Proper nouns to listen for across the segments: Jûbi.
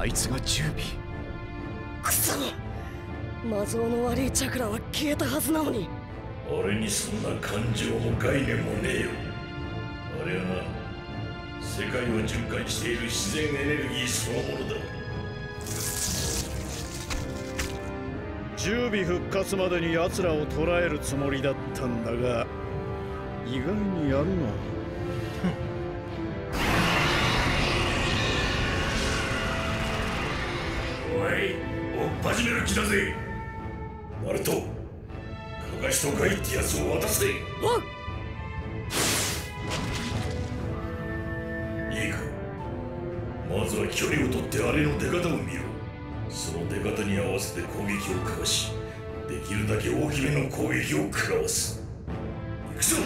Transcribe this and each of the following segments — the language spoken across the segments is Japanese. あいつが準備。くそ、魔像の悪いチャクラは消えたはずなのに。俺にそんな感情も概念もねえよ。あれはな、世界を循環している自然エネルギーそのものだ。十尾復活までに奴らを捕らえるつもりだったんだが、意外にやるな。おい、追っ始める気だぜ。ナルト、カガシトガイってやつを渡せ。いいか、まずは距離を取ってあれの出方を見ろ。その出方に合わせて攻撃をかわし、できるだけ大きめの攻撃を食らわす。行くぞ。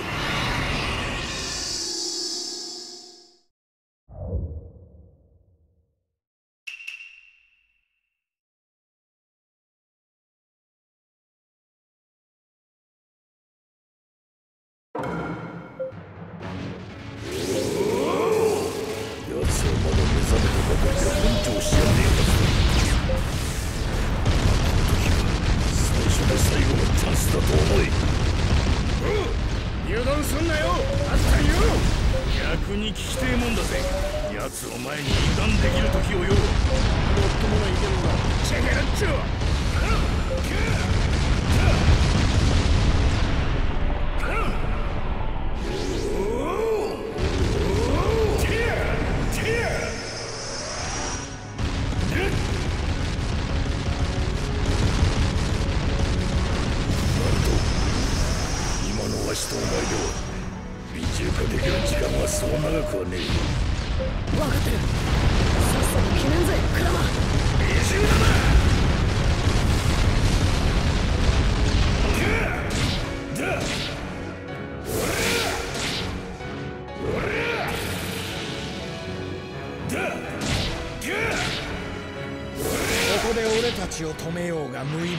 を止めようが無意味。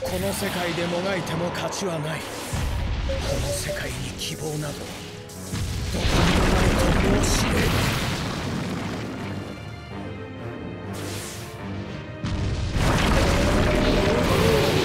この世界でもがいても勝ちはない。この世界に希望などど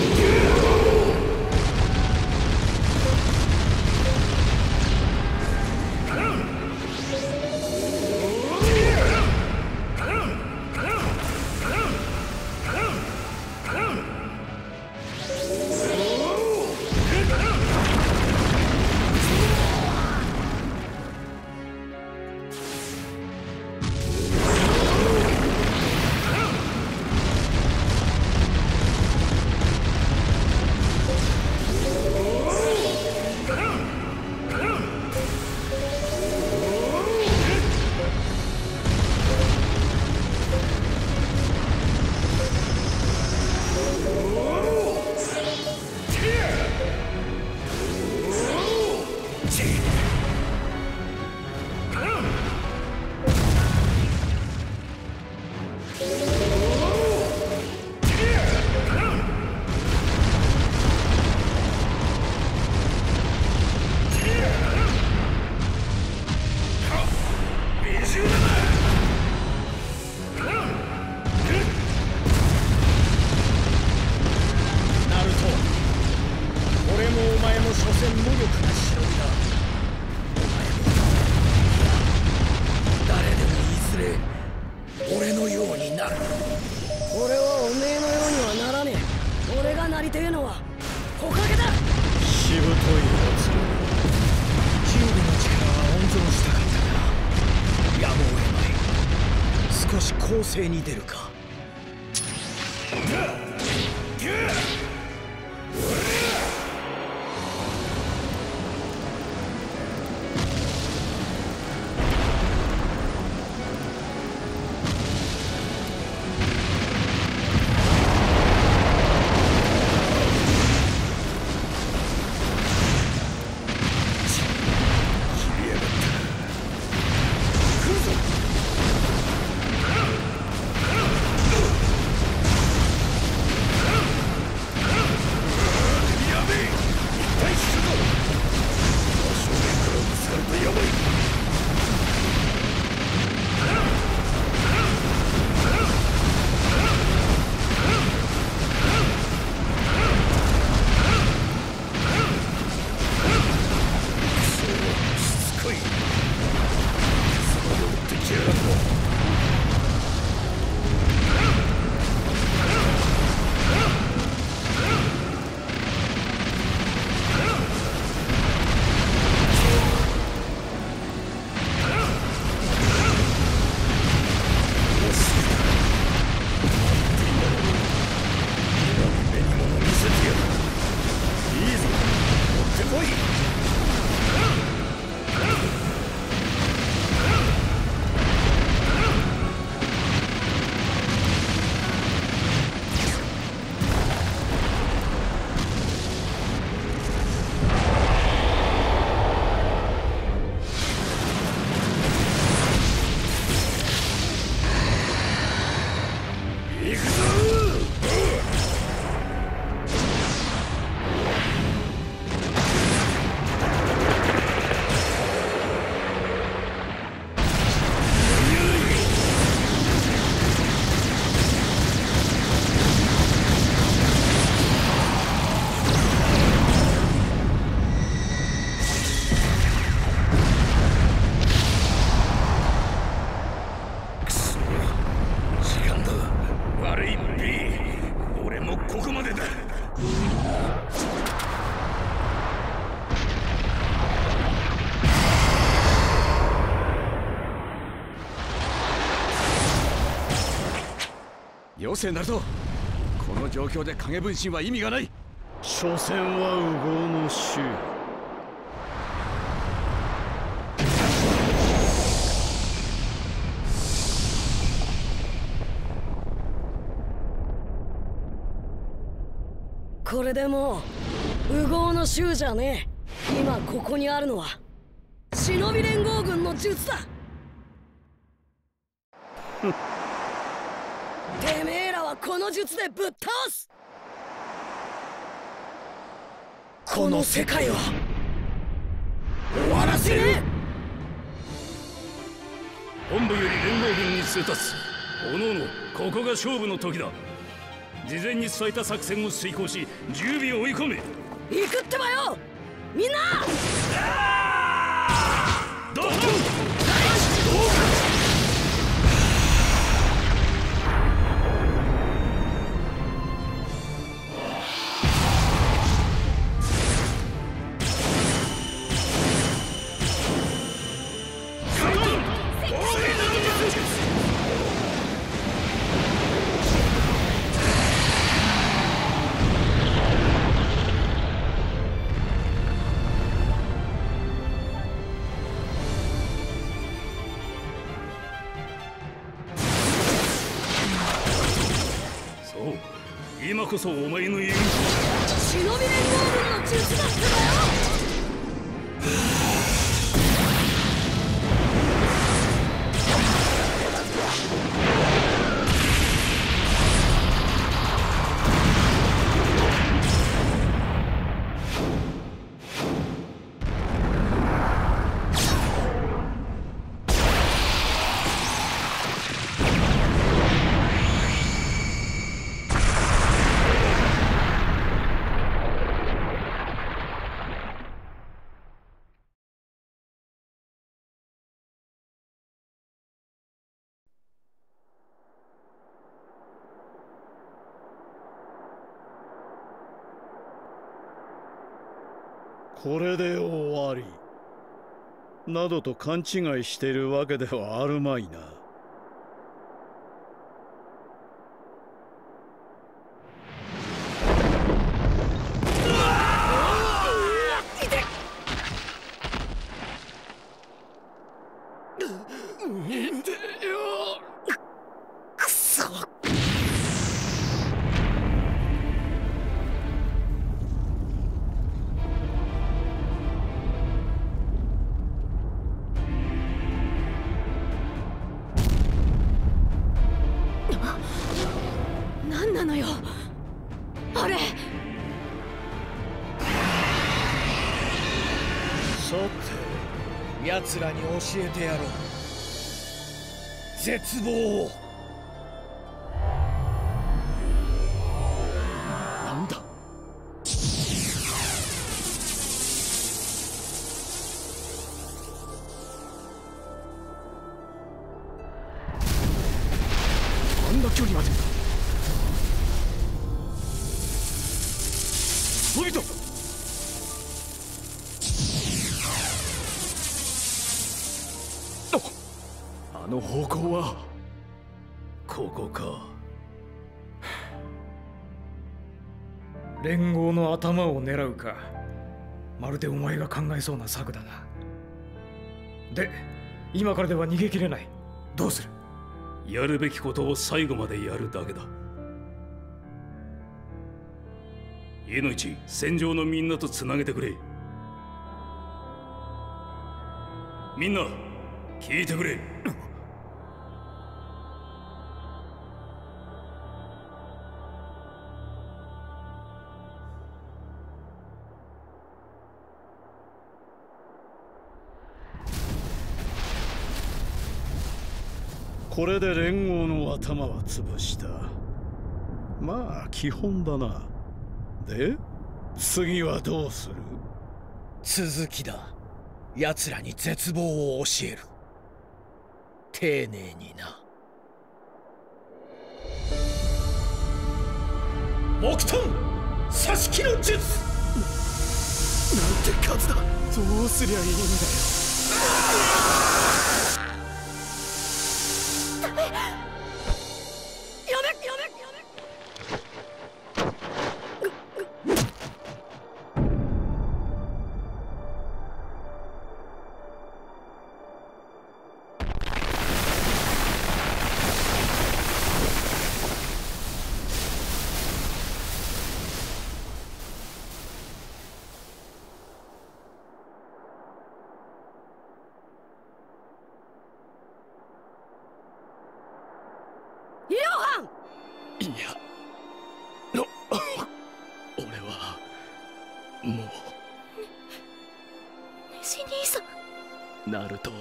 こにもないと申し入れる。攻勢に出るか。よせなると、この状況で影分身は意味がない。所詮は烏合の衆。これでもう烏合の衆じゃねえ。今ここにあるのは忍び連合軍の術だ。てめえらはこの術でぶっ倒す。この世界は終わらせる。本部より連合軍に通達。おのおの、ここが勝負の時だ。事前に伝えた作戦を遂行し、十尾を追い込め。行くってばよ、みんな。ドドン。今こそお前の言う忍び連合軍の術だってばよ。これで終わりなどと勘違いしているわけではあるまいな。奴らに教えてやろう、絶望を。なんだ、あんな距離まで。ノビト、あの方向はここか。連合の頭を狙うか。まるでお前が考えそうな策だな。で、今からでは逃げきれない。どうする？やるべきことを最後までやるだけだ。家の一、戦場のみんなとつなげてくれ。みんな、聞いてくれ。これで連合の頭は潰した。まあ基本だな。で、次はどうする？続きだ。奴らに絶望を教える。丁寧にな。木炭差し木の術。なんて数だ。どうすりゃいいんだよ。やめニャの俺はもう西兄さん、ナルト、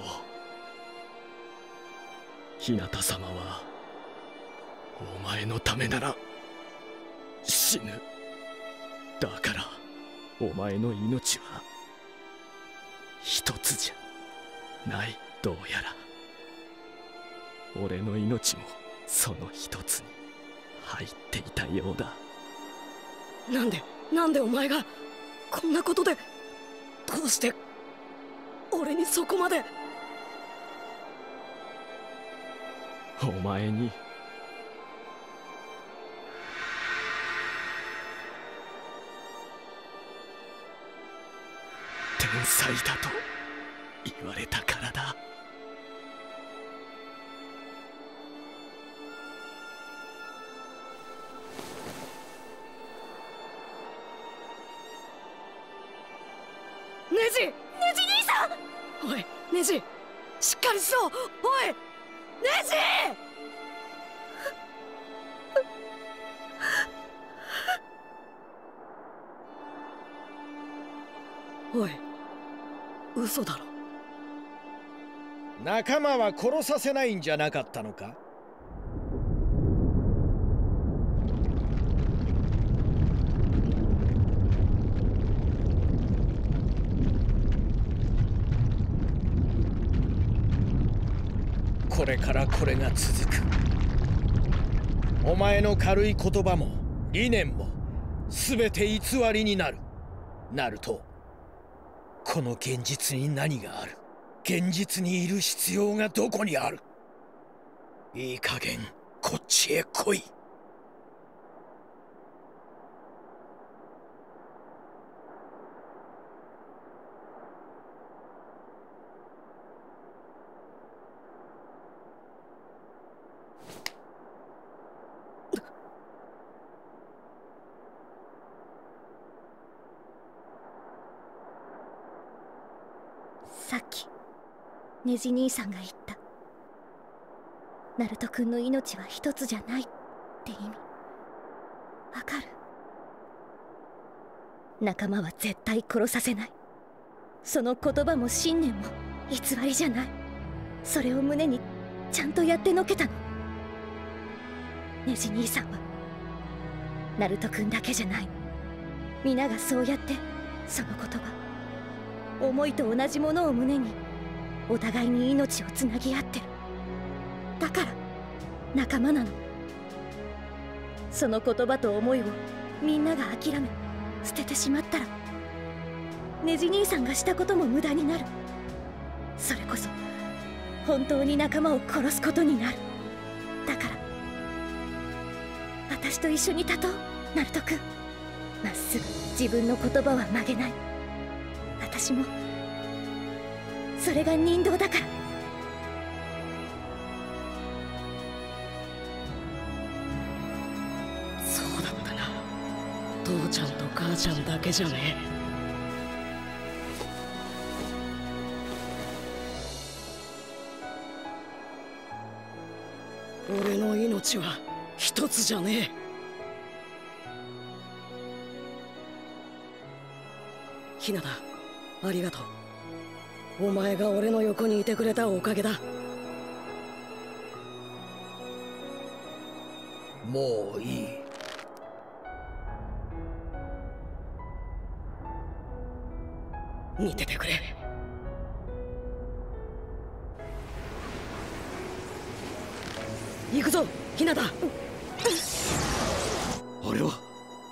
日向様はお前のためなら死ぬ。だからお前の命は一つじゃない。どうやら俺の命もその一つに入っていたようだ。なんでお前がこんなことで、どうして俺にそこまで。お前に天才だと言われたからだ。ネジ兄さん、おいネジ、しっかりしろ。おいネジおい、嘘だろ。仲間は殺させないんじゃなかったのか。これからこれが続く。お前の軽い言葉も理念も全て偽りになる。ナルト、この現実に何がある。現実にいる必要がどこにある。いい加減こっちへ来い。さっきネジ兄さんが言った、ナルト君の命は一つじゃないって意味、わかる。仲間は絶対殺させない、その言葉も信念も偽りじゃない。それを胸にちゃんとやってのけたの。ネジ兄さんはナルト君だけじゃない、皆がそうやってその言葉、思いと同じものを胸にお互いに命をつなぎ合ってる。だから仲間なの。その言葉と思いをみんなが諦め捨ててしまったら、ネジ兄さんがしたことも無駄になる。それこそ本当に仲間を殺すことになる。だから私と一緒に立とう、ナルト君。まっすぐ自分の言葉は曲げない。私もそれが人道だから。そうだったな、父ちゃんと母ちゃんだけじゃねえ。俺の命は一つじゃねえ。ひなだ、ありがとう。お前が俺の横にいてくれたおかげだ。もういい。見ててくれ。行くぞ、ひなた。あれは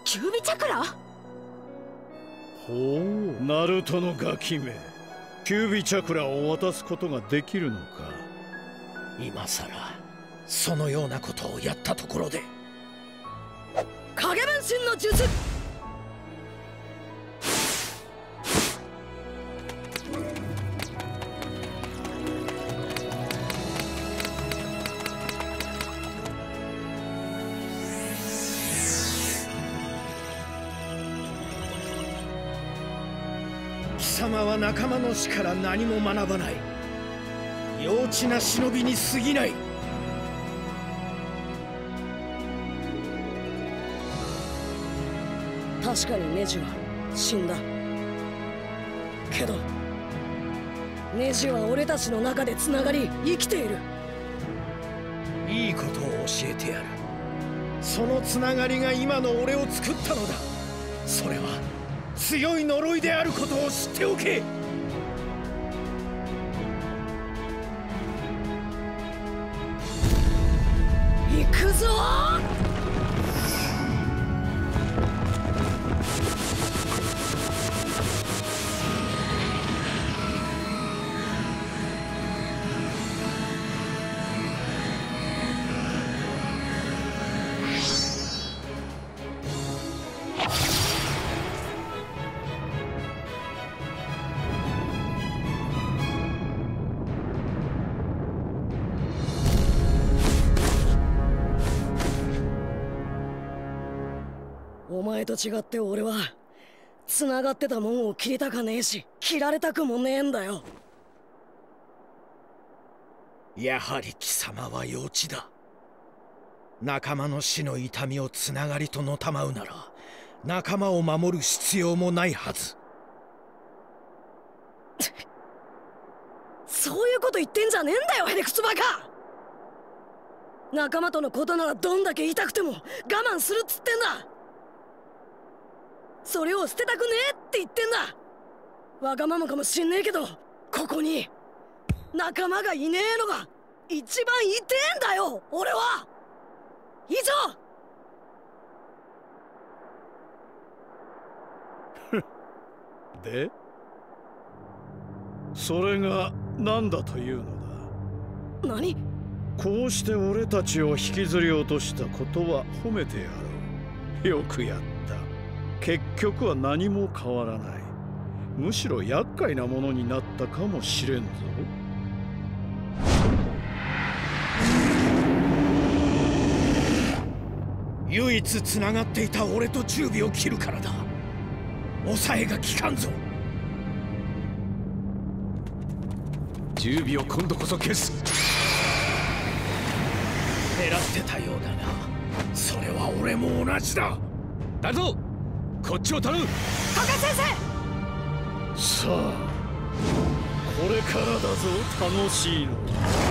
キュービチャクラ。ほう、ナルトのガキめ、キュービチャクラを渡すことができるのか。今さらそのようなことをやったところで。影分身の術。貴様は仲間の死から何も学ばない。幼稚な忍びに過ぎない。確かにネジは死んだけど、ネジは俺たちの中でつながり生きている。いいことを教えてやる。そのつながりが今の俺を作ったのだ。それは強い呪いであることを知っておけ。行くぞー。お前と違って俺は繋がってたもんを切りたかねえし、切られたくもねえんだよ。やはり貴様は幼稚だ。仲間の死の痛みをつながりとのたまうなら、仲間を守る必要もないはず。そういうこと言ってんじゃねえんだよ、へりくつバカ。仲間とのことならどんだけ痛くても我慢するっつってんだ。それを捨てたくねえって言ってんだ。わがままかもしんねえけど、ここに仲間がいねえのが一番痛えんだよ俺は。以上。でそれが何だというのだ。何、こうして俺たちを引きずり落としたことは褒めてやろう。よくやった。結局は何も変わらない。むしろ厄介なものになったかもしれんぞ。唯一つながっていた俺と十尾を切るからだ。抑えが効かんぞ。十尾を今度こそ消す。狙ってたようだな。それは俺も同じだ。だぞ、こっちを頼む。高橋先生。さあ、これからだぞ、楽しいの。